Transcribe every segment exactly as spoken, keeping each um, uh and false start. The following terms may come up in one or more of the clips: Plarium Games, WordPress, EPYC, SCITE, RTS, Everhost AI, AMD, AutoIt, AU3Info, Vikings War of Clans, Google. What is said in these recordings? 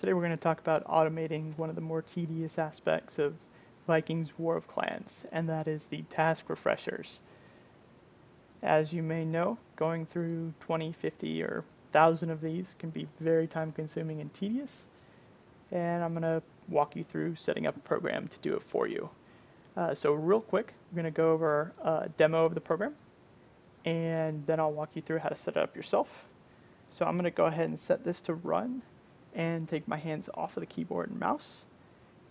Today we're going to talk about automating one of the more tedious aspects of Vikings War of Clans, and that is the task refreshers. As you may know, going through twenty, fifty, or one thousand of these can be very time consuming and tedious, and I'm going to walk you through setting up a program to do it for you. Uh, so real quick, I'm going to go over a demo of the program, and then I'll walk you through how to set it up yourself. So I'm going to go ahead and set this to run and take my hands off of the keyboard and mouse.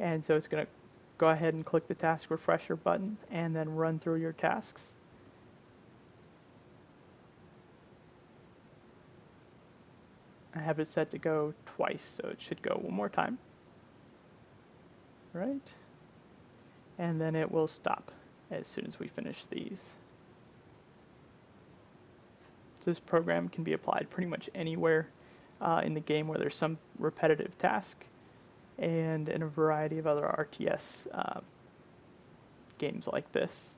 And so it's going to go ahead and click the task refresher button and then run through your tasks. I have it set to go twice, so it should go one more time. Right? And then it will stop as soon as we finish these. So this program can be applied pretty much anywhere Uh, in the game where there's some repetitive task, and in a variety of other R T S uh, games like this.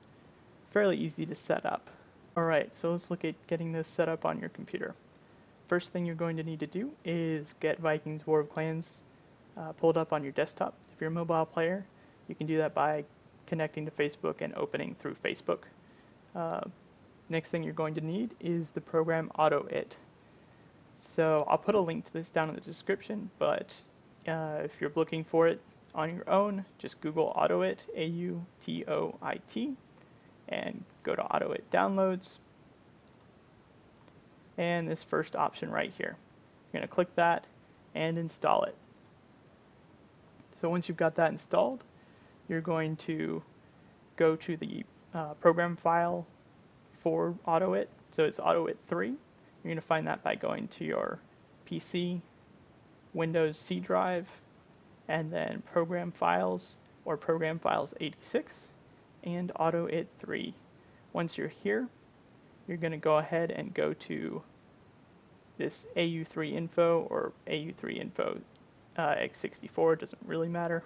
Fairly easy to set up. Alright, so let's look at getting this set up on your computer. First thing you're going to need to do is get Vikings War of Clans uh, pulled up on your desktop. If you're a mobile player, you can do that by connecting to Facebook and opening through Facebook. Uh, next thing you're going to need is the program AutoIt. So I'll put a link to this down in the description, but uh, if you're looking for it on your own, just Google AutoIt, A U T O I T, and go to AutoIt Downloads, and this first option right here. You're going to click that and install it. So once you've got that installed, you're going to go to the uh, program file for AutoIt, so it's AutoIt three. You're going to find that by going to your P C, Windows C drive, and then Program Files or Program Files eighty-six and AutoIt three. Once you're here, you're going to go ahead and go to this A U three Info or A U three Info uh, x sixty-four, it doesn't really matter.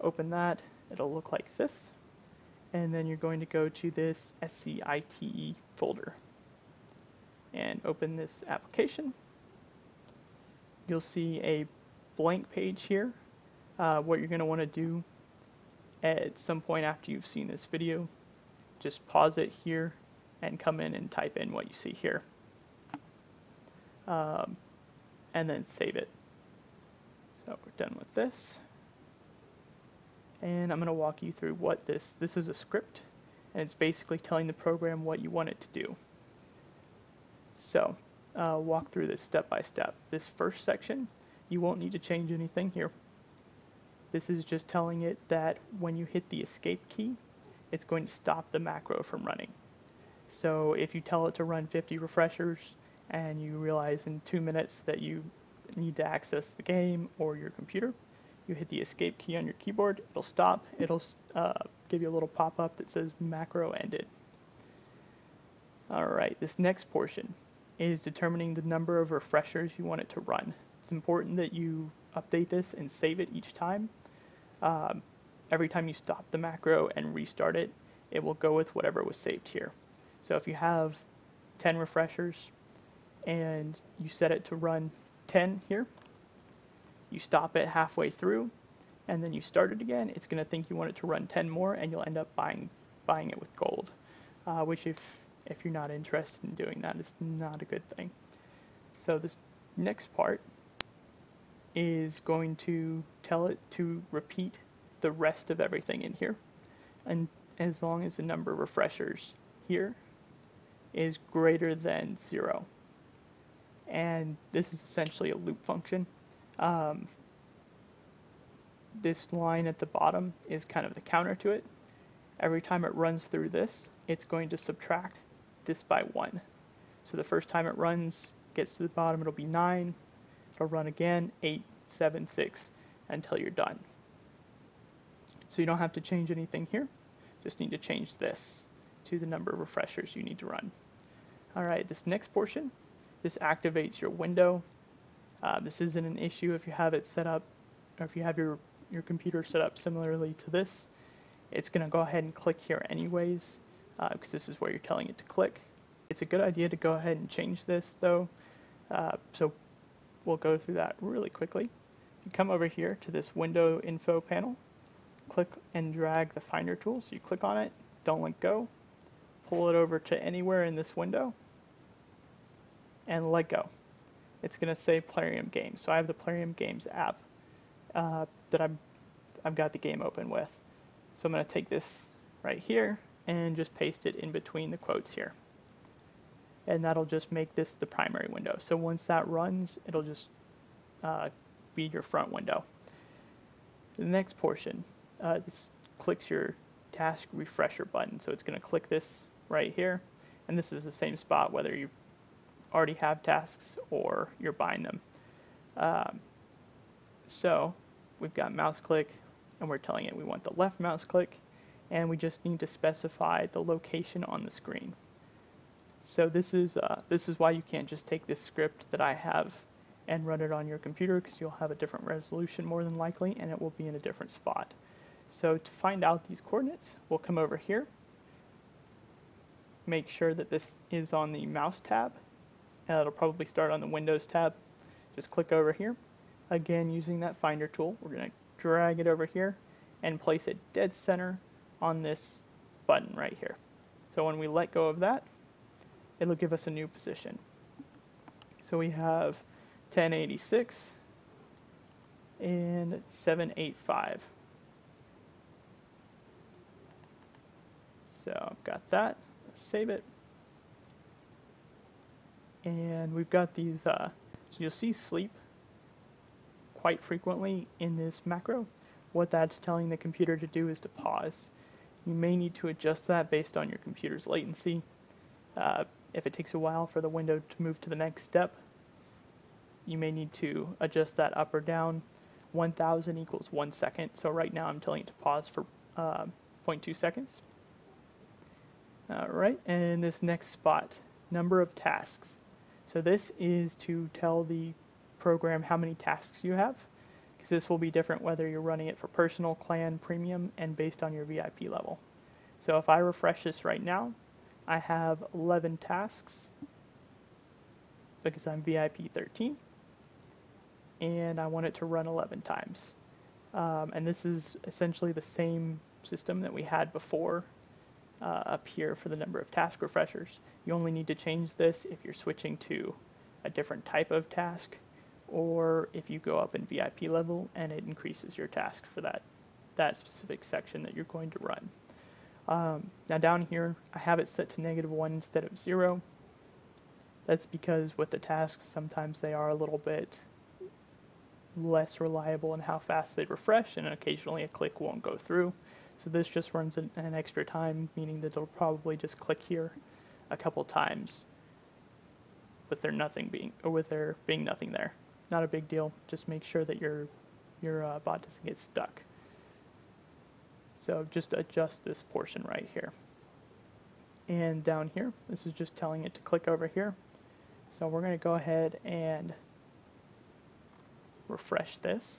Open that, it'll look like this, and then you're going to go to this SCITE folder and open this application. You'll see a blank page here. Uh, what you're going to want to do at some point after you've seen this video, just pause it here and come in and type in what you see here. Um, and then save it. So we're done with this. And I'm going to walk you through what this, this is a script, and it's basically telling the program what you want it to do. So, uh, walk through this step by step. This first section, you won't need to change anything here. This is just telling it that when you hit the escape key, it's going to stop the macro from running. So if you tell it to run fifty refreshers and you realize in two minutes that you need to access the game or your computer, you hit the escape key on your keyboard, it'll stop, it'll uh, give you a little pop-up that says macro ended. Alright, this next portion is determining the number of refreshers you want it to run. It's important that you update this and save it each time. Um, every time you stop the macro and restart it, it will go with whatever was saved here. So if you have ten refreshers and you set it to run ten here, you stop it halfway through and then you start it again, it's going to think you want it to run ten more and you'll end up buying, buying it with gold, uh, which if If you're not interested in doing that, it's not a good thing. So this next part is going to tell it to repeat the rest of everything in here, and as long as the number of refreshers here is greater than zero. And this is essentially a loop function. Um, this line at the bottom is kind of the counter to it. Every time it runs through this, it's going to subtract this by one. So the first time it runs, gets to the bottom, it'll be nine, it'll run again, eight, seven, six, until you're done. So you don't have to change anything here, just need to change this to the number of refreshers you need to run. Alright, this next portion, this activates your window. Uh, this isn't an issue if you have it set up, or if you have your, your computer set up similarly to this. It's going to go ahead and click here anyways, uh, because this is where you're telling it to click. It's a good idea to go ahead and change this though, uh, so we'll go through that really quickly. you come over here to this window info panel, click and drag the finder tool. So you click on it, don't let go, pull it over to anywhere in this window, and let go. It's going to say Plarium Games. So I have the Plarium Games app uh, that I'm, I've got the game open with. So I'm going to take this right here and just paste it in between the quotes here. And that'll just make this the primary window. So once that runs, it'll just uh, be your front window. The next portion, uh, this clicks your task refresher button. So it's going to click this right here. And this is the same spot whether you already have tasks or you're buying them. Um, so we've got mouse click, and we're telling it we want the left mouse click, and we just need to specify the location on the screen. So this is uh, this is why you can't just take this script that I have and run it on your computer, because you'll have a different resolution more than likely, and it will be in a different spot. So to find out these coordinates, we'll come over here, make sure that this is on the mouse tab, and it'll probably start on the Windows tab. Just click over here. Again, using that Finder tool, we're going to drag it over here and place it dead center on this button right here. So when we let go of that, it'll give us a new position. So we have ten eighty-six and seven eighty-five. So I've got that. Let's save it. And we've got these, uh, so you'll see sleep quite frequently in this macro. What that's telling the computer to do is to pause. You may need to adjust that based on your computer's latency. Uh, if it takes a while for the window to move to the next step, you may need to adjust that up or down. one thousand equals one second. So right now I'm telling it to pause for uh, zero point two seconds. All right, and this next spot, number of tasks. So this is to tell the program how many tasks you have, because this will be different whether you're running it for personal, clan, premium, and based on your V I P level. So if I refresh this right now, I have eleven tasks because I'm V I P thirteen, and I want it to run eleven times. Um, and this is essentially the same system that we had before uh, up here for the number of task refreshers. You only need to change this if you're switching to a different type of task, or if you go up in V I P level and it increases your task for that, that specific section that you're going to run. Um, now down here, I have it set to negative one instead of zero. That's because with the tasks, sometimes they are a little bit less reliable in how fast they refresh, and occasionally a click won't go through. So this just runs an, an extra time, meaning that it'll probably just click here a couple times with there nothing being or with there being nothing there. Not a big deal. Just make sure that your your uh, bot doesn't get stuck. So just adjust this portion right here. And down here, this is just telling it to click over here. So we're going to go ahead and refresh this,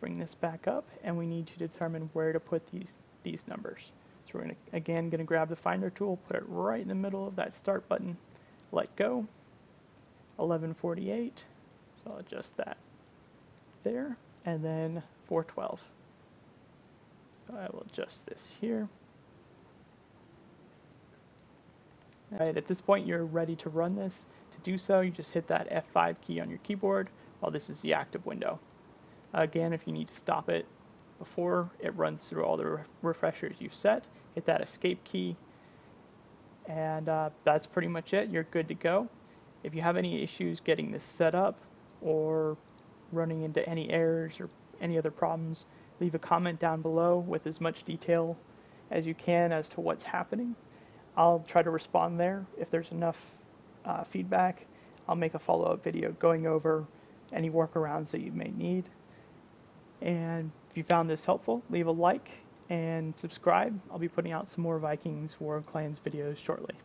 bring this back up, and we need to determine where to put these these numbers. So we're gonna, again going to grab the Finder tool, put it right in the middle of that Start button, let go, eleven forty-eight, so I'll adjust that there, and then four twelve. I will adjust this here. All right, at this point you're ready to run this. To do so, you just hit that F five key on your keyboard while this is the active window. Again, if you need to stop it before it runs through all the re refreshers you've set, hit that escape key, and uh, that's pretty much it. You're good to go. If you have any issues getting this set up or running into any errors or any other problems, leave a comment down below with as much detail as you can as to what's happening. I'll try to respond there. If there's enough uh, feedback, I'll make a follow-up video going over any workarounds that you may need. And if you found this helpful, leave a like and subscribe. I'll be putting out some more Vikings War of Clans videos shortly.